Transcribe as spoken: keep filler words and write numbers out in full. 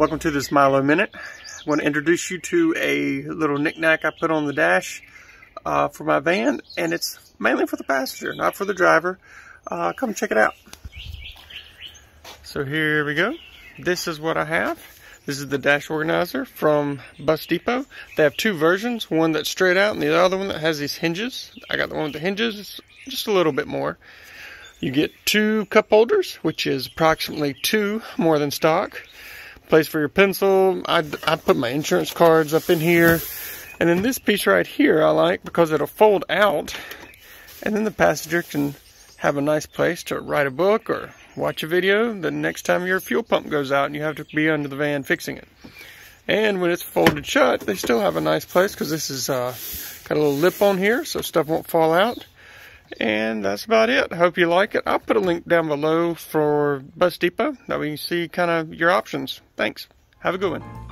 Welcome to this Milo Minute. I want to introduce you to a little knick-knack I put on the dash uh, for my van, and it's mainly for the passenger, not for the driver. Uh, come check it out. So here we go. This is what I have. This is the dash organizer from Bus Depot. They have two versions, one that's straight out and the other one that has these hinges. I got the one with the hinges, just a little bit more. You get two cup holders, which is approximately two more than stock. Place for your pencil. I, I put my insurance cards up in here. And then this piece right here I like because it'll fold out. And then the passenger can have a nice place to write a book or watch a video the next time your fuel pump goes out and you have to be under the van fixing it. And when it's folded shut, they still have a nice place because this is uh, got a little lip on here so stuff won't fall out. And that's about it. I hope you like it. I'll put a link down below for Bus Depot. That way you can see kind of your options. Thanks. Have a good one.